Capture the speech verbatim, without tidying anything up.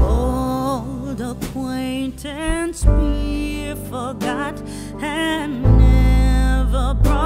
old acquaintance be forgot and never brought.